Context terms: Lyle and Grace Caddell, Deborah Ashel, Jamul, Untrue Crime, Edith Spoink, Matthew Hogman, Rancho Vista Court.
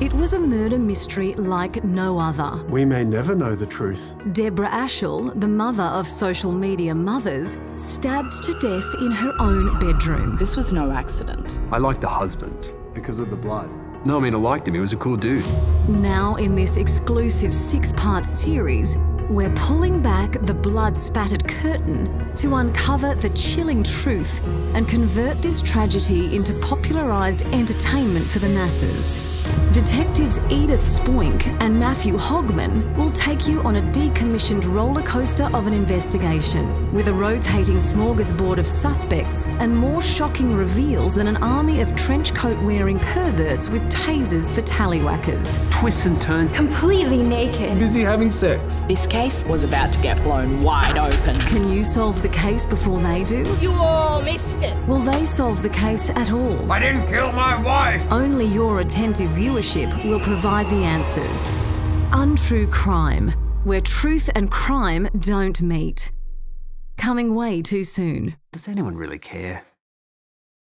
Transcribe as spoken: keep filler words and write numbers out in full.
It was a murder mystery like no other. We may never know the truth. Deborah Ashel, the mother of social media mothers, stabbed to death in her own bedroom. This was no accident. I liked the husband because of the blood. No, I mean, I liked him. He was a cool dude. Now in this exclusive six-part series, we're pulling back the blood-spattered curtain to uncover the chilling truth and convert this tragedy into popularised entertainment for the masses. Detectives Edith Spoink and Matthew Hogman will take you on a decommissioned rollercoaster of an investigation, with a rotating smorgasbord of suspects and more shocking reveals than an army of trench coat-wearing perverts with tasers for tallywhackers. Twists and turns. Completely naked. Busy having sex. This case was about to get blown wide open. Can you solve the case before they do? You all missed it. Will they solve the case at all? I didn't kill my wife. Only your attentive viewership will provide the answers. Untrue Crime, where truth and crime don't meet. Coming way too soon. Does anyone really care?